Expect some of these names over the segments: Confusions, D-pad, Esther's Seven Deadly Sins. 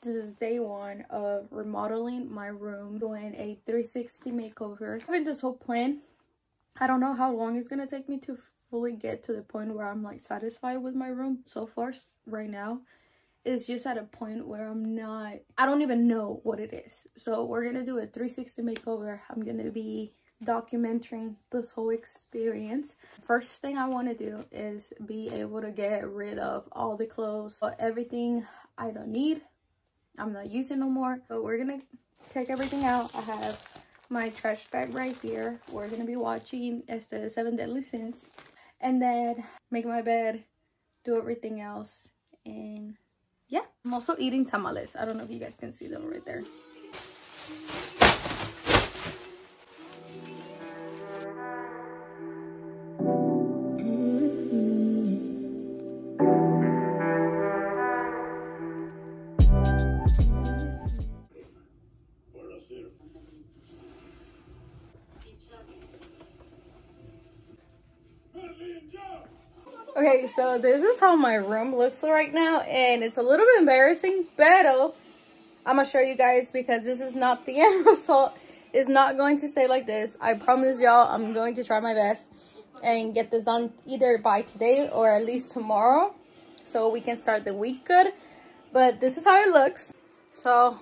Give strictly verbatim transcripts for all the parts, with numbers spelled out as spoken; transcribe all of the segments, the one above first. This is day one of remodeling my room, doing a three sixty makeover. Having this whole plan, I don't know how long it's gonna take me to fully get to the point where I'm like satisfied with my room. So far right now, it's just at a point where I'm not, I don't even know what it is. So we're gonna do a three sixty makeover. I'm gonna be documenting this whole experience. First thing I want to do is be able to get rid of all the clothes, everything I don't need, I'm not using no more. But we're gonna take everything out. I have my trash bag right here. We're gonna be watching Esther's Seven Deadly Sins, and then make my bed, do everything else, and yeah. I'm also eating tamales. I don't know if you guys can see them right there. Okay, so this is how my room looks right now, and it's a little bit embarrassing, but I'm gonna show you guys because this is not the end result. It's not going to stay like this. I promise y'all, I'm going to try my best and get this done either by today or at least tomorrow so we can start the week good. But this is how it looks. So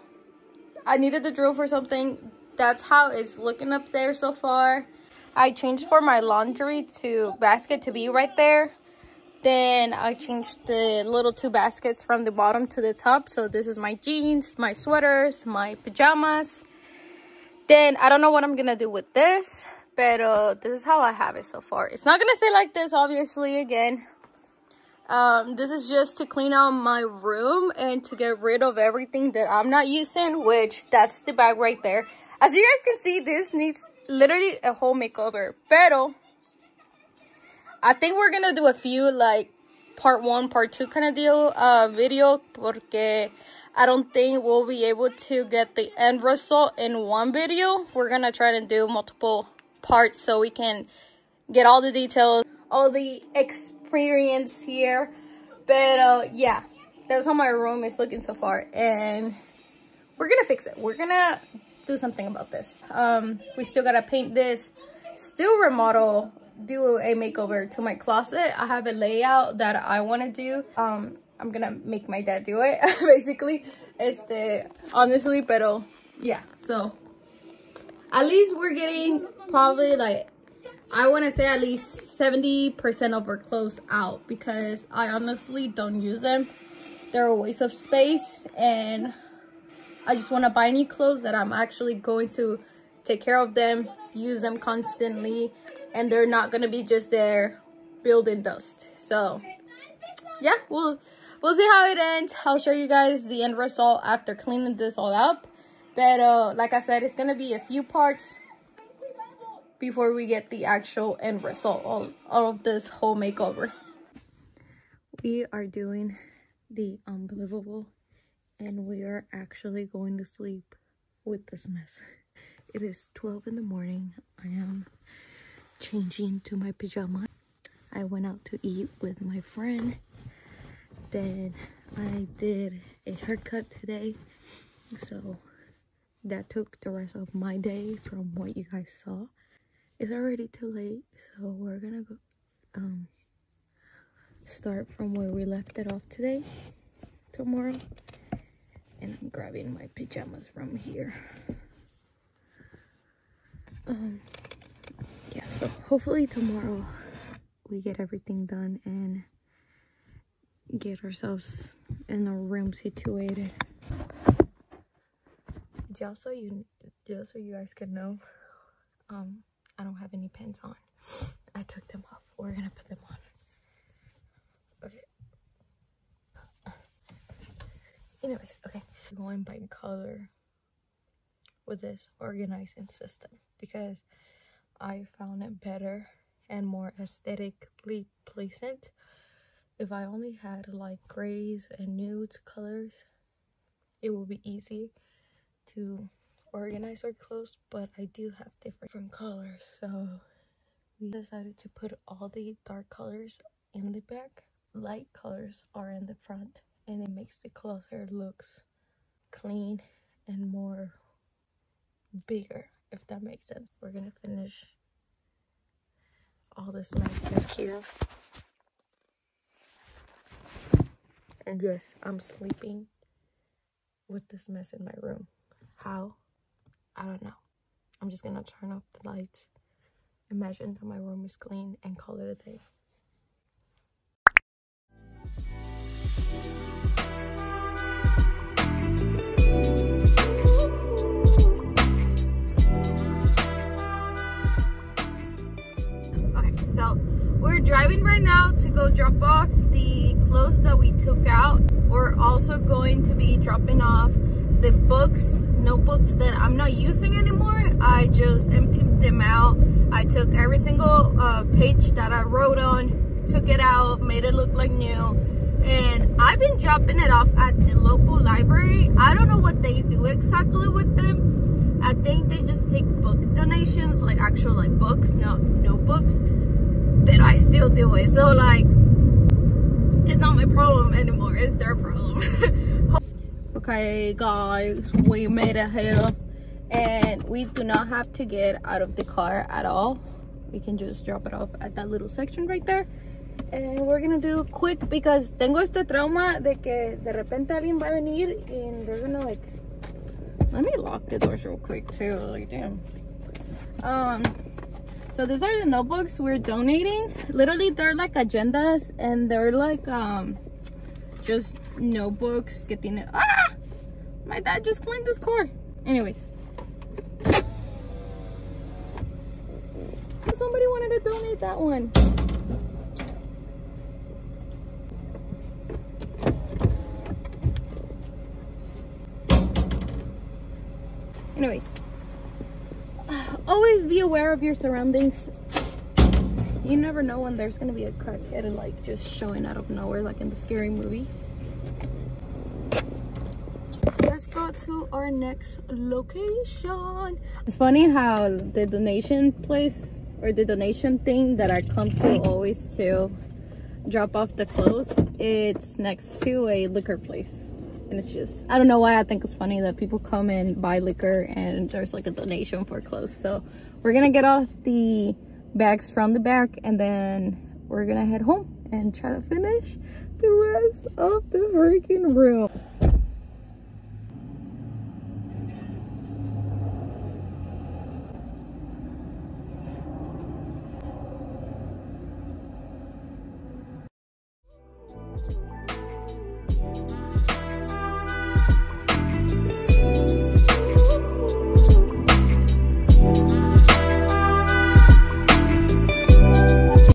I needed the drill for something. That's how it's looking up there so far. I changed for my laundry to basket to be right there. Then I changed the little two baskets from the bottom to the top. So this is my jeans, my sweaters, my pajamas. Then I don't know what I'm gonna do with this, but uh, this is how I have it so far. It's not gonna stay like this, obviously, again. Um, this is just to clean out my room and to get rid of everything that I'm not using, which that's the bag right there. As you guys can see, this needs literally a whole makeover, pero I think we're gonna do a few like part one, part two kind of deal uh video, porque I don't think we'll be able to get the end result in one video. We're gonna try to do multiple parts so we can get all the details, all the experience here. But uh, yeah, that's how my room is looking so far, and we're gonna fix it. We're gonna do something about this. Um, we still gotta paint this, still remodel, do a makeover to my closet. I have a layout that I want to do. um I'm gonna make my dad do it basically, este, honestly, pero yeah. So at least we're getting probably like, I want to say at least seventy percent of our clothes out, because I honestly don't use them. They're a waste of space, and I just want to buy new clothes that I'm actually going to take care of them, use them constantly, and they're not gonna be just there building dust. So yeah, we'll we'll see how it ends. I'll show you guys the end result after cleaning this all up. But uh, like I said, it's gonna be a few parts before we get the actual end result, all, all of this whole makeover. We are doing the unbelievable, and we are actually going to sleep with this mess. It is twelve in the morning. I am changing to my pajama. I went out to eat with my friend, then I did a haircut today, so that took the rest of my day from what you guys saw. It's already too late, so we're gonna go um start from where we left it off today tomorrow, and I'm grabbing my pajamas from here. um Yeah, so hopefully tomorrow we get everything done and get ourselves in the room situated. Just so you, just so you guys can know, um, I don't have any pins on. I took them off. We're gonna put them on. Okay. Anyways, okay. Going by color with this organizing system, because I found it better and more aesthetically pleasant if I only had like grays and nudes colors. It will be easy to organize our clothes, but I do have different, different colors, so we decided to put all the dark colors in the back, light colors are in the front, and it makes the closet looks clean and more bigger, if that makes sense. We're gonna finish all this mess back here. And yes, I'm sleeping with this mess in my room. How? I don't know. I'm just gonna turn off the lights, imagine that my room is clean, and call it a day. Okay, so we're driving right now to go drop off the clothes that we took out. We're also going to be dropping off the books, notebooks that I'm not using anymore. I just emptied them out. I took every single uh, page that I wrote on, took it out, made it look like new. And I've been dropping it off at the local library. I don't know what they do exactly with them. I think they just take book donations, like actual like books, not notebooks. But I still do it. So like, it's not my problem anymore. It's their problem. Okay guys, we made it here. And we do not have to get out of the car at all. We can just drop it off at that little section right there. And we're gonna do quick because tengo este trauma de que de repente alguien va a venir and they're gonna like, let me lock the doors real quick too, like damn. Um, so these are the notebooks we're donating. Literally they're like agendas and they're like um, just notebooks que tienen, ah! My dad just cleaned this car. Anyways. Somebody wanted to donate that one. Anyways, always be aware of your surroundings. You never know when there's gonna be a crackhead and like just showing out of nowhere, like in the scary movies. Let's go to our next location. It's funny how the donation place or the donation thing that I come to always to drop off the clothes, it's next to a liquor place. And it's just, I don't know why I think it's funny that people come and buy liquor and there's like a donation for clothes. So we're gonna get off the bags from the back and then we're gonna head home and try to finish the rest of the freaking room.